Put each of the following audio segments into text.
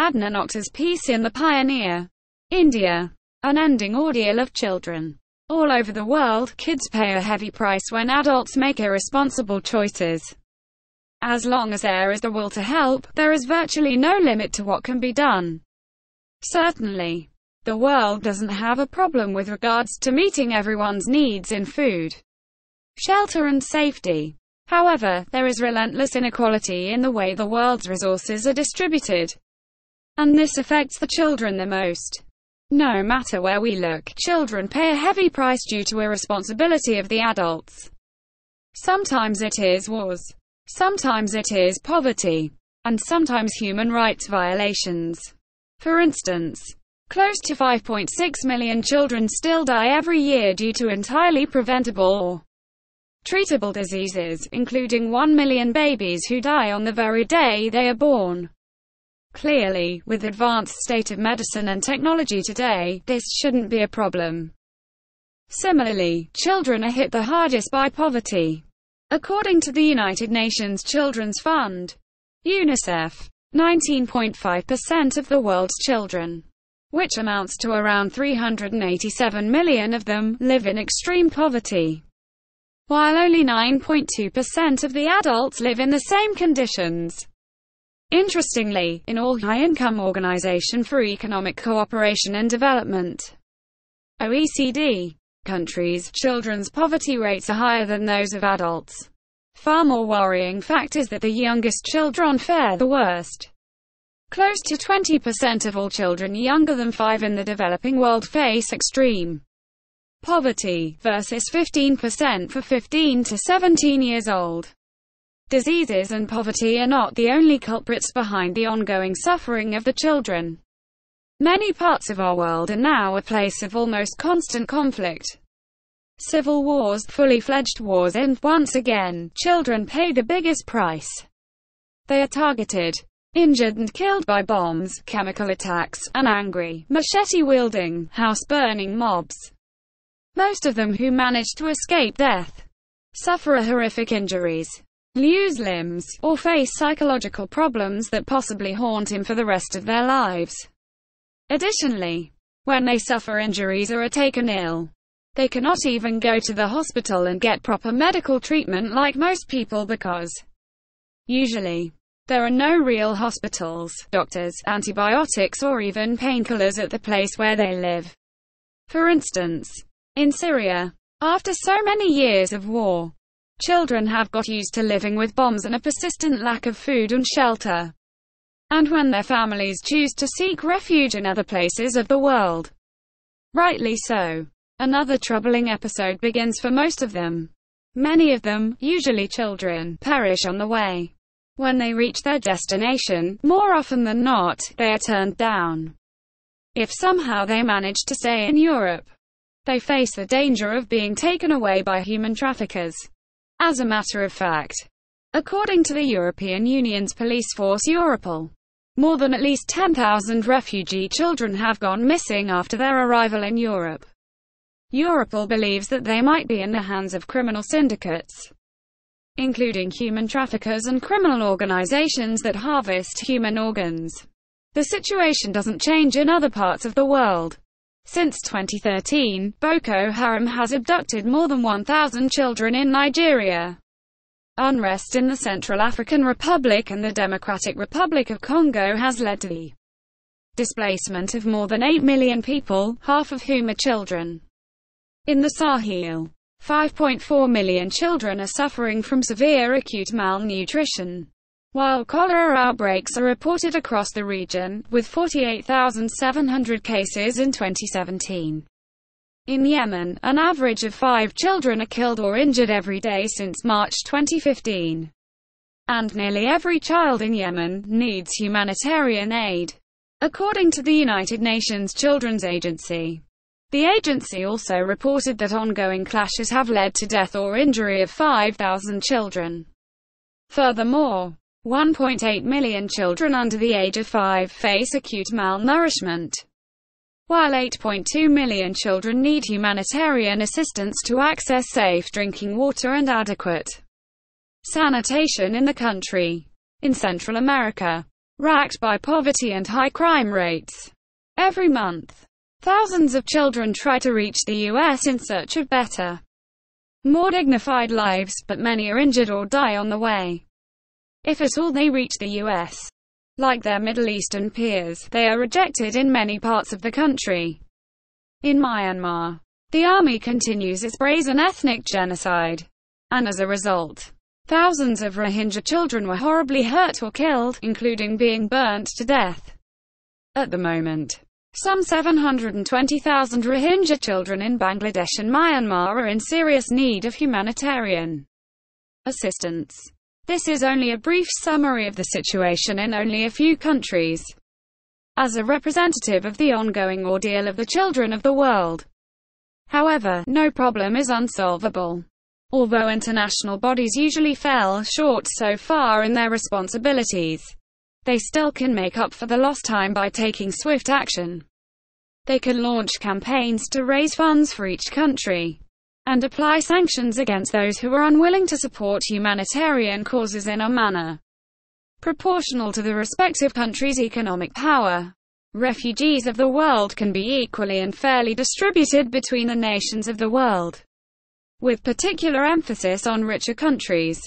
Adnan Oktar's piece in The Pioneer. India. Unending ordeal of children. All over the world, kids pay a heavy price when adults make irresponsible choices. As long as there is the will to help, there is virtually no limit to what can be done. Certainly, the world doesn't have a problem with regards to meeting everyone's needs in food, shelter and safety. However, there is relentless inequality in the way the world's resources are distributed, and this affects the children the most. No matter where we look, children pay a heavy price due to irresponsibility of the adults. Sometimes it is wars. Sometimes it is poverty. And sometimes human rights violations. For instance, close to 5.6 million children still die every year due to entirely preventable or treatable diseases, including 1 million babies who die on the very day they are born. Clearly, with advanced state of medicine and technology today, this shouldn't be a problem. Similarly, children are hit the hardest by poverty. According to the United Nations Children's Fund, UNICEF, 19.5% of the world's children, which amounts to around 387 million of them, live in extreme poverty, while only 9.2% of the adults live in the same conditions. Interestingly, in all high-income Organization for Economic Cooperation and Development, OECD, countries, children's poverty rates are higher than those of adults. Far more worrying fact is that the youngest children fare the worst. Close to 20% of all children younger than 5 in the developing world face extreme poverty, versus 15% for 15 to 17 years old. Diseases and poverty are not the only culprits behind the ongoing suffering of the children. Many parts of our world are now a place of almost constant conflict. Civil wars, fully fledged wars, and, once again, children pay the biggest price. They are targeted, injured and killed by bombs, chemical attacks, and angry, machete-wielding, house-burning mobs. Most of them who manage to escape death suffer horrific injuries, lose limbs, or face psychological problems that possibly haunt them for the rest of their lives. Additionally, when they suffer injuries or are taken ill, they cannot even go to the hospital and get proper medical treatment like most people because, usually, there are no real hospitals, doctors, antibiotics or even painkillers at the place where they live. For instance, in Syria, after so many years of war, children have got used to living with bombs and a persistent lack of food and shelter. And when their families choose to seek refuge in other places of the world, rightly so, another troubling episode begins for most of them. Many of them, usually children, perish on the way. When they reach their destination, more often than not, they are turned down. If somehow they manage to stay in Europe, they face the danger of being taken away by human traffickers. As a matter of fact, according to the European Union's police force Europol, more than at least 10,000 refugee children have gone missing after their arrival in Europe. Europol believes that they might be in the hands of criminal syndicates, including human traffickers and criminal organizations that harvest human organs. The situation doesn't change in other parts of the world. Since 2013, Boko Haram has abducted more than 1,000 children in Nigeria. Unrest in the Central African Republic and the Democratic Republic of Congo has led to the displacement of more than 8 million people, half of whom are children. In the Sahel, 5.4 million children are suffering from severe acute malnutrition, while cholera outbreaks are reported across the region, with 48,700 cases in 2017. In Yemen, an average of 5 children are killed or injured every day since March 2015. And nearly every child in Yemen needs humanitarian aid, according to the United Nations Children's Agency. The agency also reported that ongoing clashes have led to death or injury of 5,000 children. Furthermore, 1.8 million children under the age of 5 face acute malnourishment, while 8.2 million children need humanitarian assistance to access safe drinking water and adequate sanitation in the country. In Central America, racked by poverty and high crime rates. Every month, thousands of children try to reach the U.S. in search of better, more dignified lives, but many are injured or die on the way. If at all they reach the U.S., like their Middle Eastern peers, they are rejected in many parts of the country. In Myanmar, the army continues its brazen ethnic genocide, and as a result, thousands of Rohingya children were horribly hurt or killed, including being burnt to death. At the moment, some 720,000 Rohingya children in Bangladesh and Myanmar are in serious need of humanitarian assistance. This is only a brief summary of the situation in only a few countries. As a representative of the ongoing ordeal of the children of the world, however, no problem is unsolvable. Although international bodies usually fell short so far in their responsibilities, they still can make up for the lost time by taking swift action. They can launch campaigns to raise funds for each country and apply sanctions against those who are unwilling to support humanitarian causes in a manner proportional to the respective country's economic power. Refugees of the world can be equally and fairly distributed between the nations of the world, with particular emphasis on richer countries.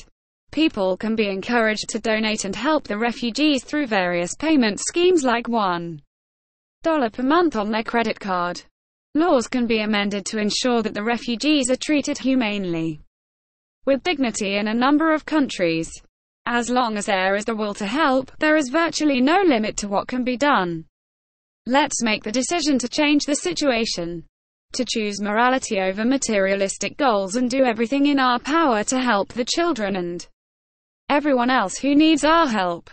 People can be encouraged to donate and help the refugees through various payment schemes like $1 per month on their credit card. Laws can be amended to ensure that the refugees are treated humanely, with dignity in a number of countries. As long as there is the will to help, there is virtually no limit to what can be done. Let's make the decision to change the situation, to choose morality over materialistic goals, and do everything in our power to help the children and everyone else who needs our help.